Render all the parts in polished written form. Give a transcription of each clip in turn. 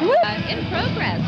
In progress.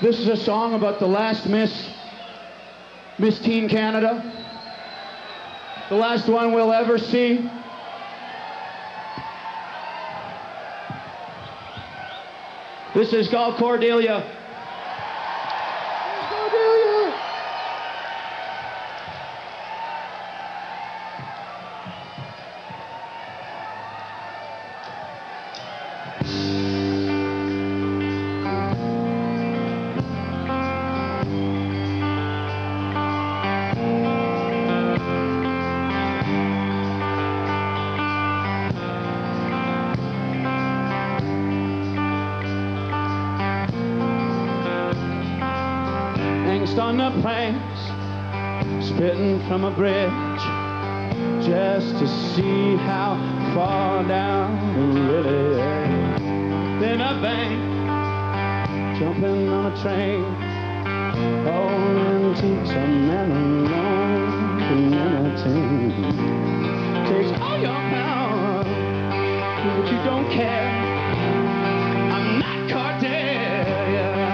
This is a song about the last Miss Teen Canada, the last one we'll ever see. This is called Cordelia. Cordelia. On the planks, spitting from a bridge, just to see how far down it really is. Then a bank, jumping on a train, oh, and teach a man alone humanity. Takes all your power, but you don't care. I'm not Cordelia.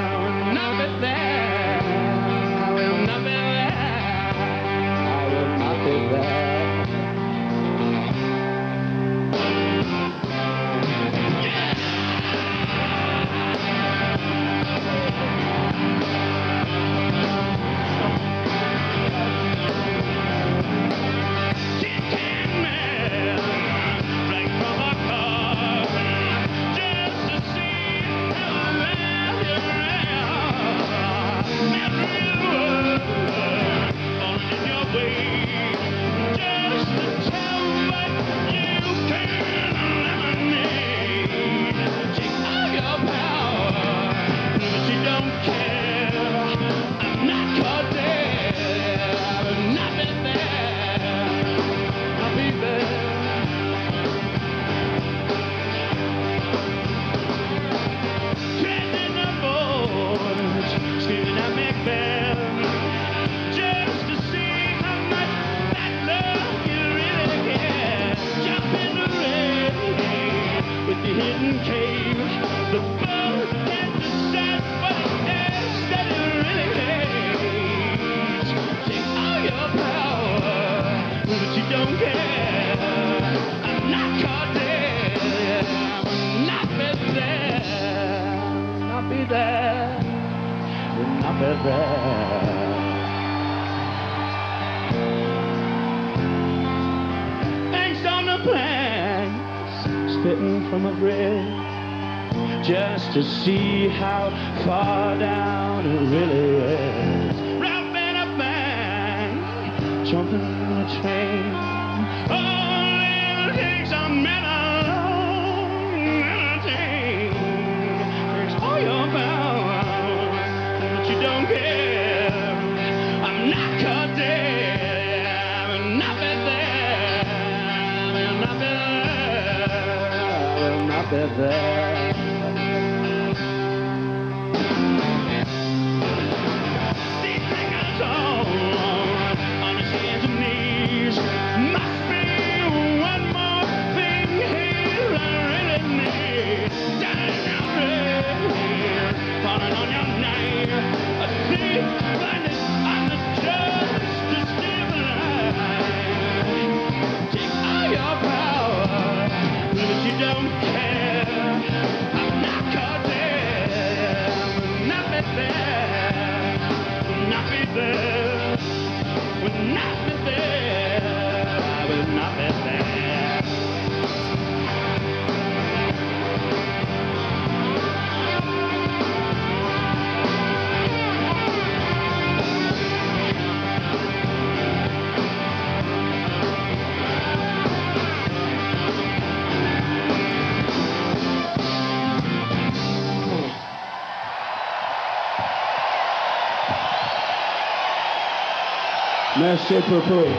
Hidden cave, the boat Thanks on the plans, spitting from a bridge, just to see how far down it really is. Wrapping up man, jumping on a train. Oh, little things are meant alone, entertain. It's all your power. Merci beaucoup.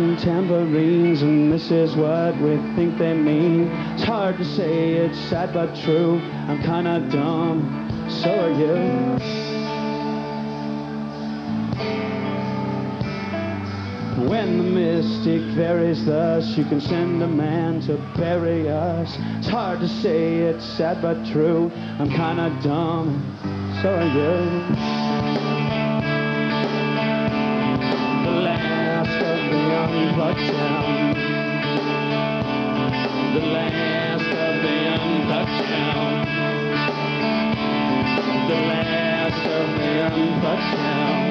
And tambourines and misses what we think they mean. It's hard to say, it's sad but true. I'm kinda dumb, so are you. When the mystic varies thus, you can send a man to bury us. It's hard to say, it's sad but true. I'm kinda dumb, so are you. Touchdown. The last of the untouchdown. The last of the untouchdown.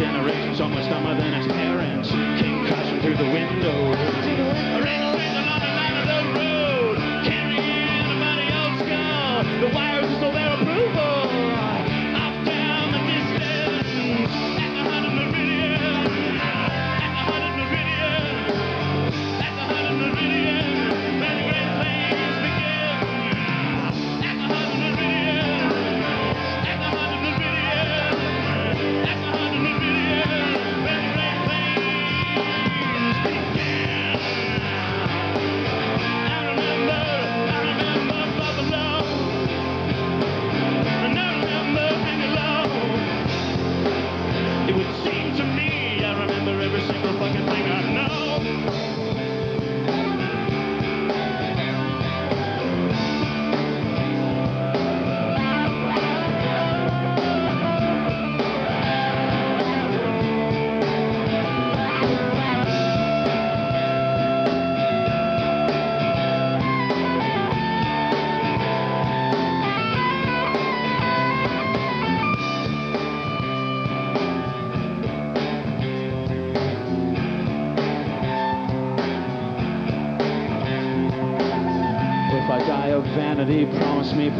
generations on my stomach, then I staring. Came crashing through the window. I ran around on the line of the road, carrying a mighty old skull. The wires were so their approval. I found the distance at the 100 meridian. At the 100 meridian. At the 100 meridian. Where the great things begin. At the 100 meridian. At the 100 meridian. At the 100 meridian. Where the great things begin. I remember Buffalo. And I remember Bangalore. It would seem to me I remember every single fucking thing I know. If I die of vanity,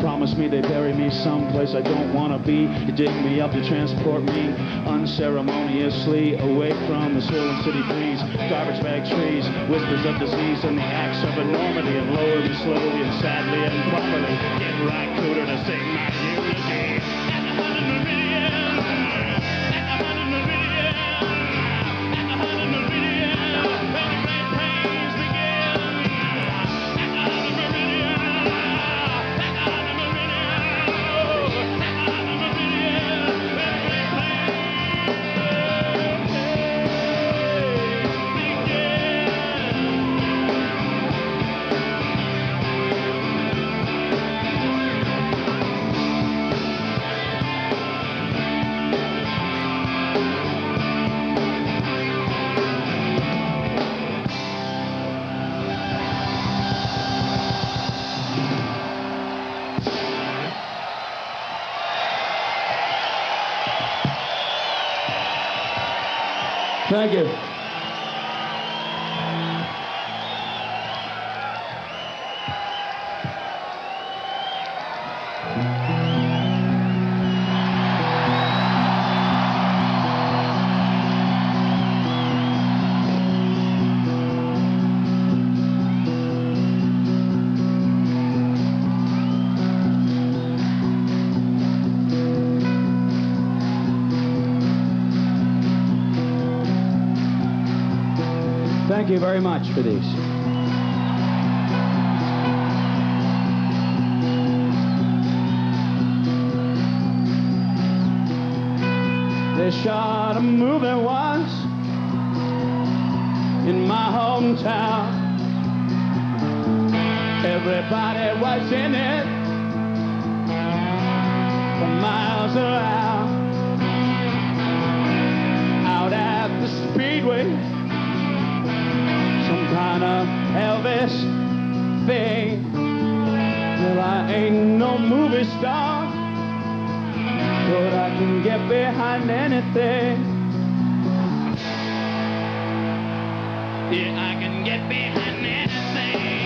promise me they bury me someplace I don't want to be. You dig me up, you transport me unceremoniously away from the soil and city breeze. Garbage bag trees, whispers of disease and the acts of enormity, and lower me slowly and sadly and properly. Get right, cooler to sing my unity. At the 100 meridian. At the 100 meridian. At the 100 meridian. Where the great pains begin. Thank you. Thank you very much for these. They shot a movie once in my hometown. Everybody was in it for miles around. Out at the speedway, some kind of Elvis thing. Well, I ain't no movie star, but I can get behind anything. Yeah, I can get behind anything.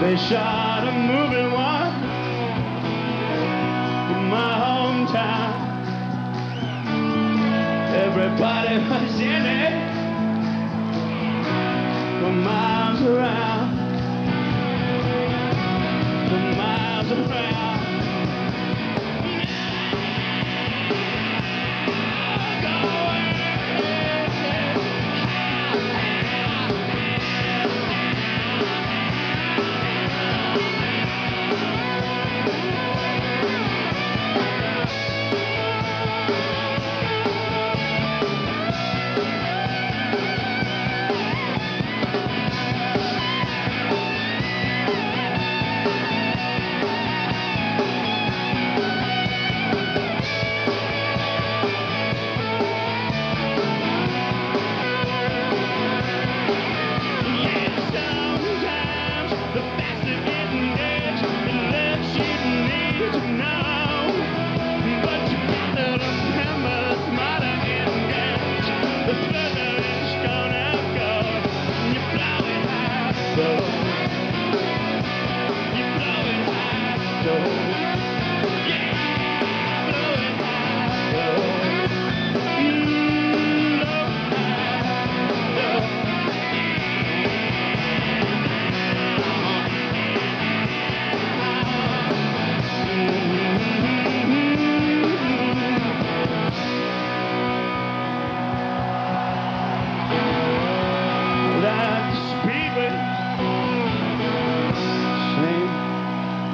They shot a movie once in my hometown. Everybody was in it for miles around, for miles around.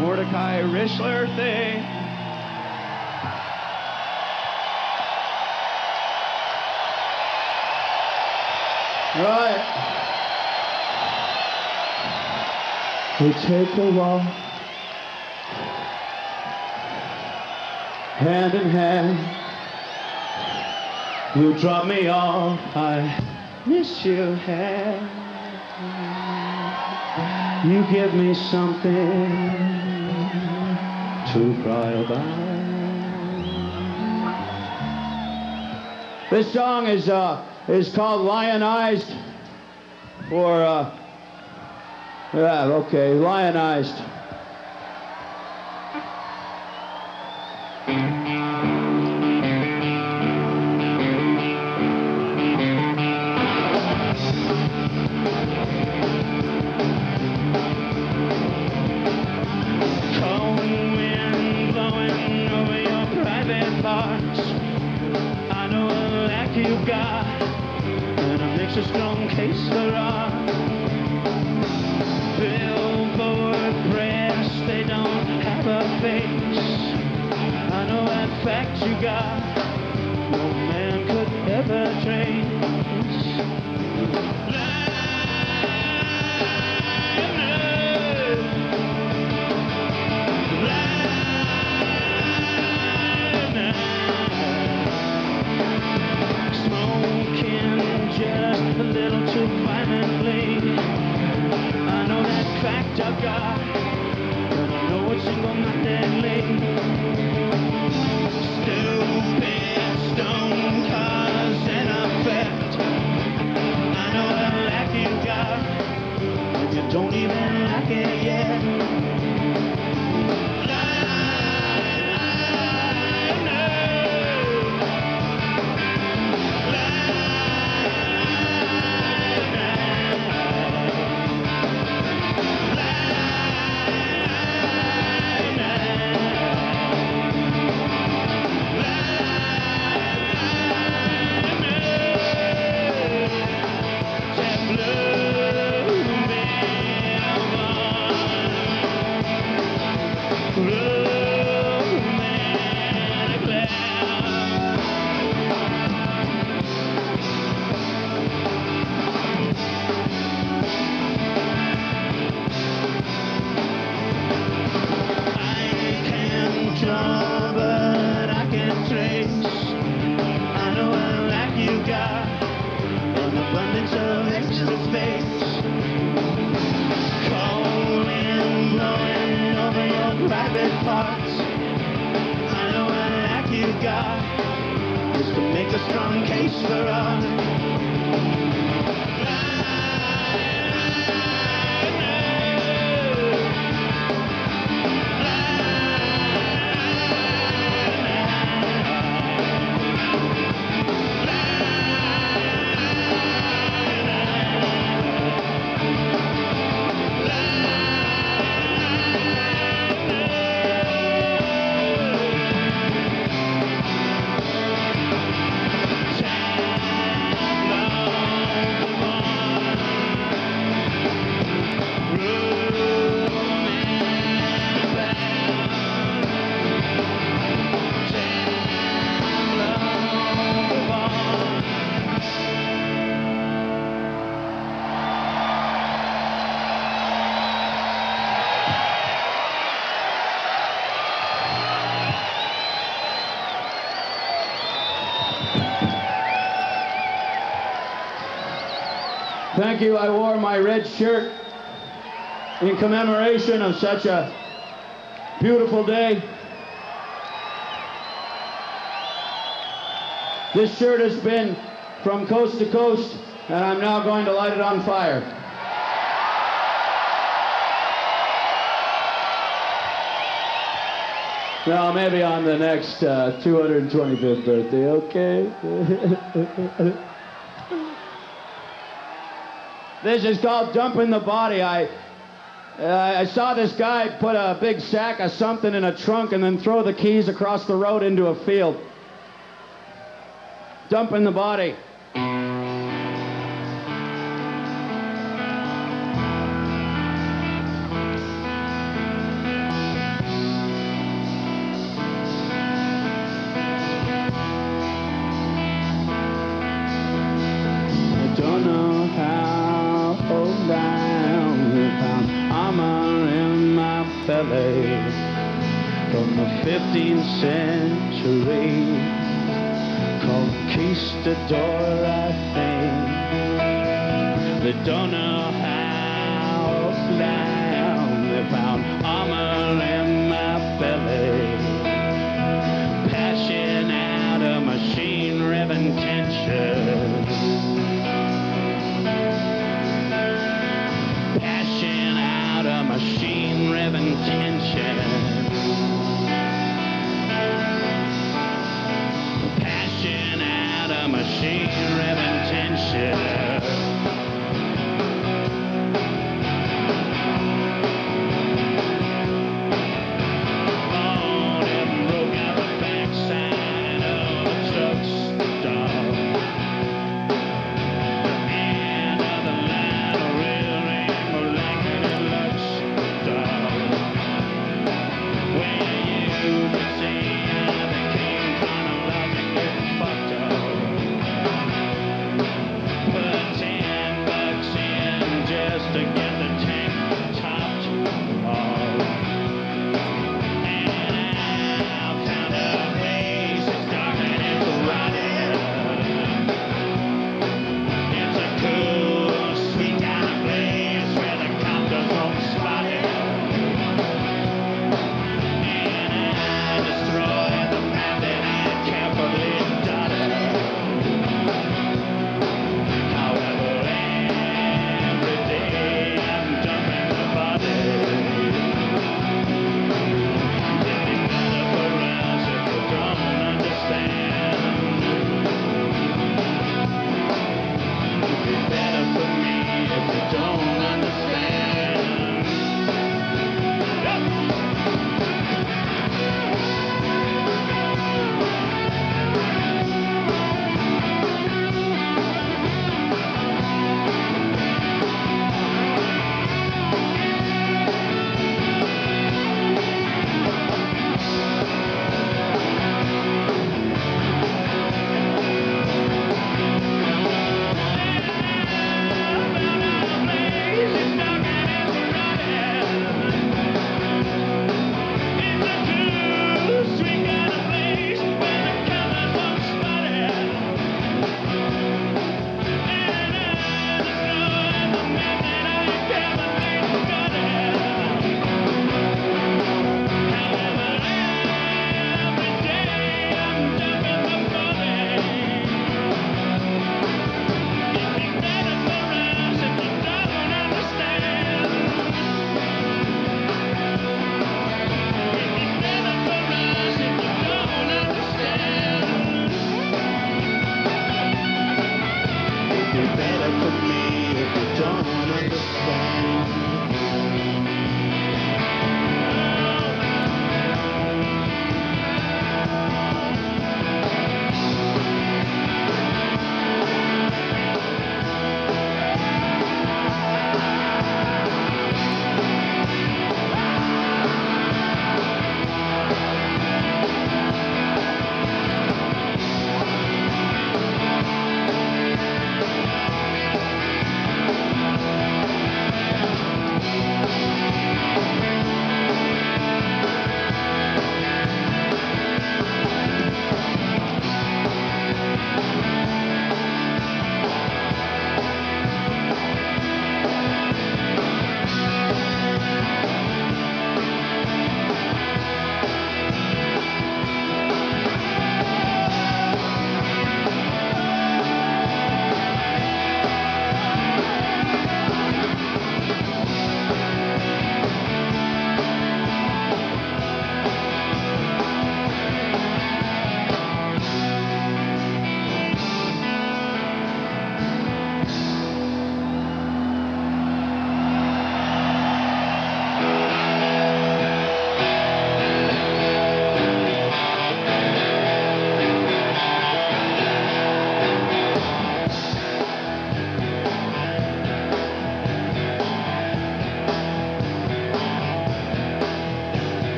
Mordecai Richler thing. Right. We take a walk, hand in hand. You drop me off, I miss your hand. You give me something to cry about. This song is called Lionized, or yeah, okay, Lionized. Thank you. I wore my red shirt in commemoration of such a beautiful day. This shirt has been from coast to coast, and I'm now going to light it on fire. Well, maybe on the next 225th birthday, okay? This is called dumping the body. I saw this guy put a big sack of something in a trunk and then throw the keys across the road into a field. Dumping the body. From the 15th century, conquistador, I think. They don't know how down they found armor in my belly, passion out of machine riven tension, passion out of machine riven tension. Machine riven tension. Born and broke out the backside of a truck stop, and on the line of railroad, like a deluxe dog.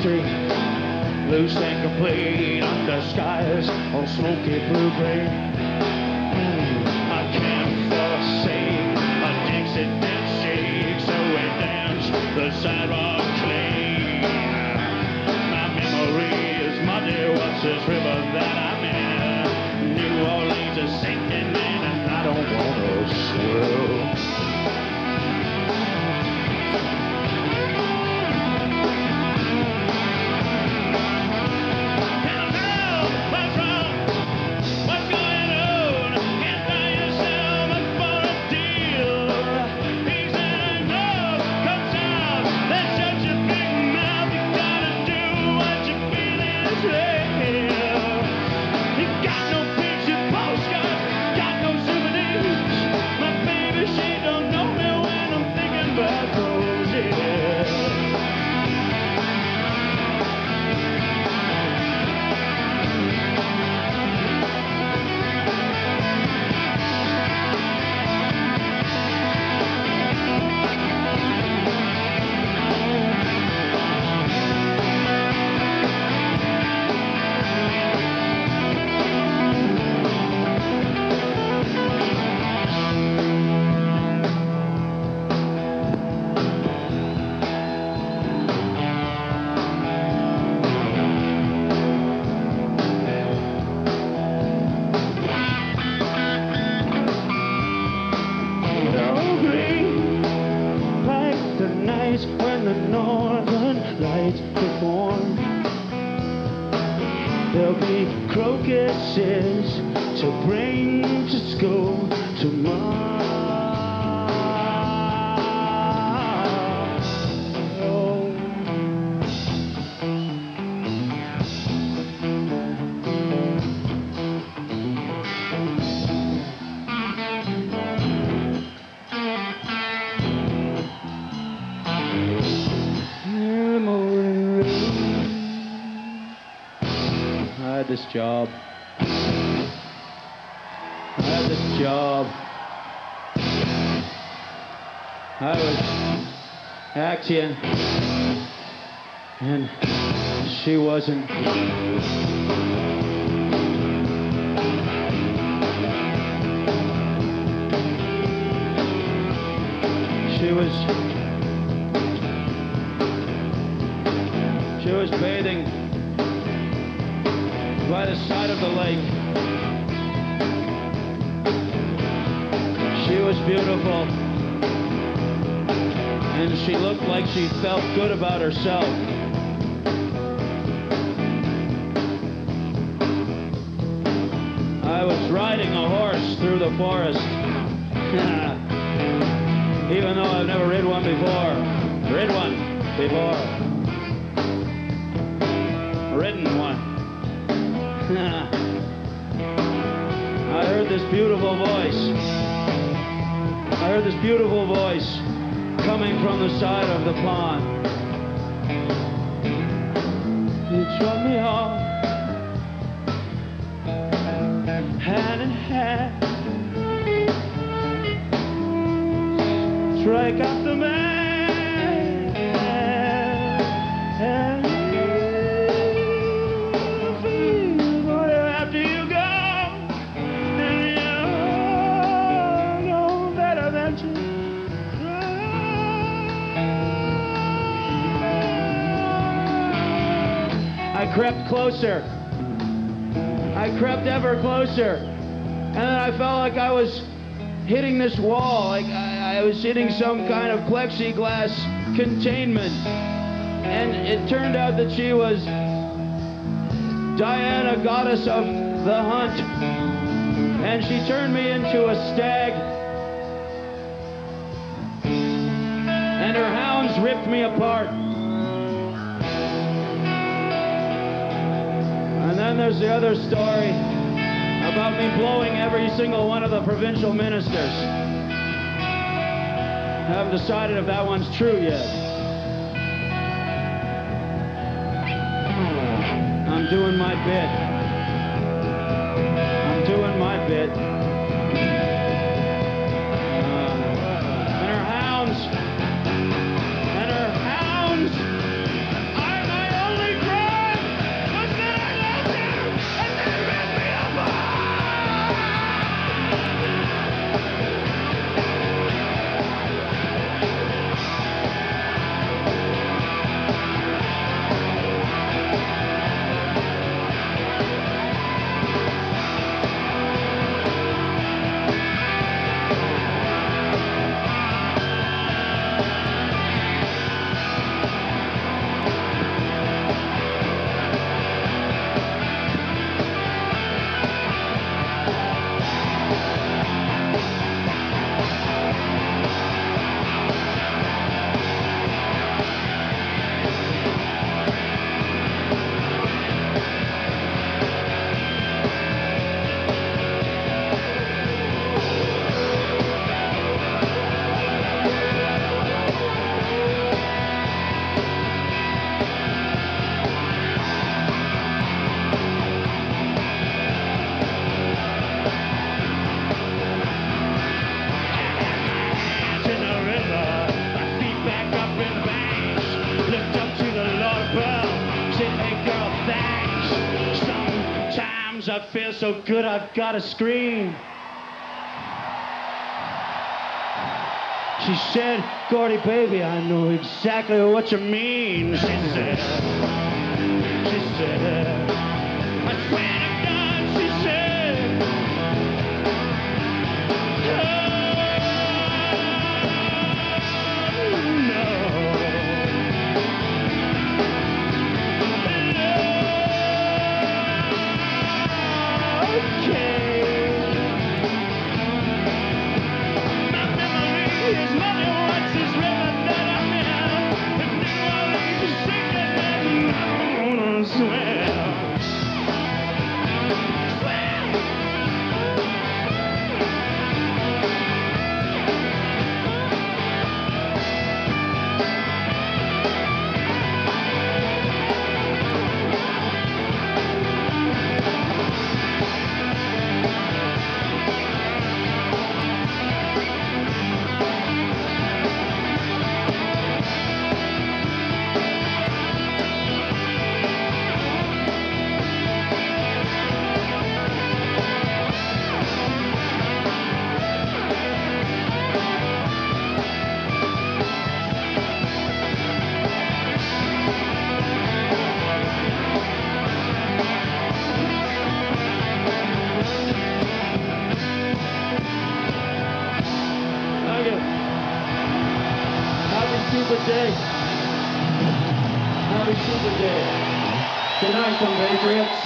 street, loose and complete, under skies on smoky blue green. I can't forsake a Dixie dance shake, so we dance the sidewalk clean. My memory is muddy, what's this river that I'm in? New Orleans is sinking in, and I don't want to swim. When the northern lights get warm, there'll be crocuses to bring to school tomorrow. I had this job. I had this job. I was acting, and she wasn't. She was bathing by the side of the lake. She was beautiful, and she looked like she felt good about herself. I was riding a horse through the forest, even though I've never ridden one before. Ridden one. I heard this beautiful voice. I heard this beautiful voice coming from the side of the pond. You drop me off, hand in hand, strike out the man. I crept closer. I crept ever closer. And then I felt like I was hitting this wall, like I was hitting some kind of plexiglass containment. And it turned out that she was Diana, goddess of the hunt. And she turned me into a stag. And her hounds ripped me apart. And then there's the other story about me blowing every single one of the provincial ministers. I haven't decided if that one's true yet. I'm doing my bit. I'm doing my bit. And her hounds are my own. times I feel so good I've got to scream. She said, Gordy, baby, I know exactly what you mean. She said, I swear to God, she said, oh, no. Okay. Happy Super Day. Good night, compatriots.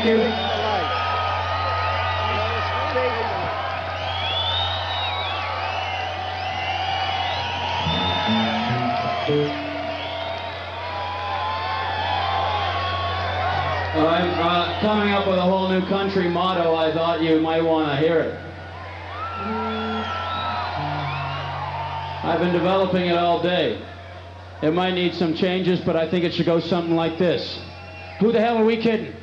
Thank you. Well, I'm coming up with a whole new country motto. I thought you might want to hear it. I've been developing it all day. It might need some changes, but I think it should go something like this. Who the hell are we kidding?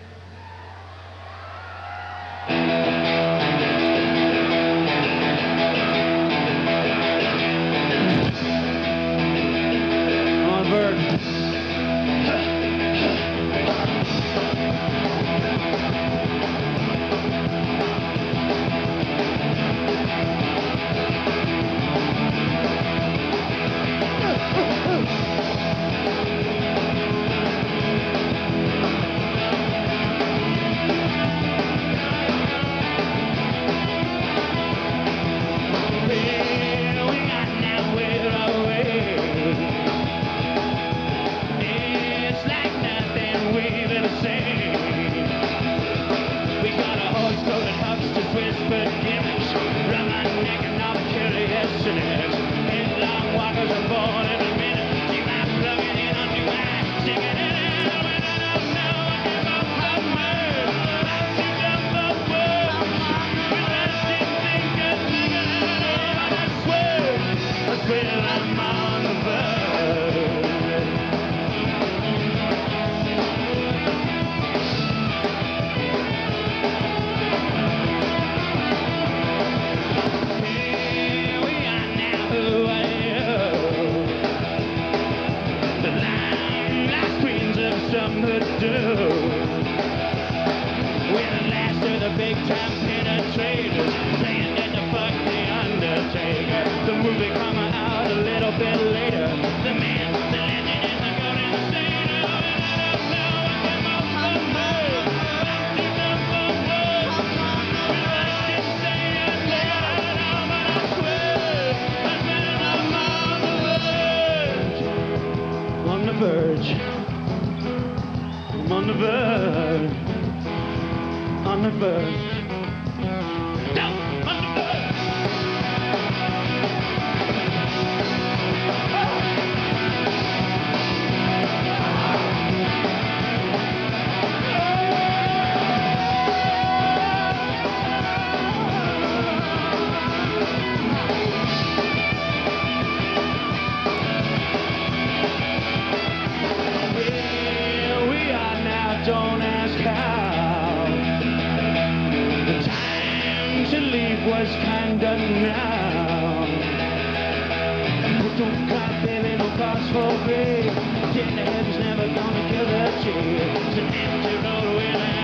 Getting the heaven's never gonna kill that tree. It's an empty road.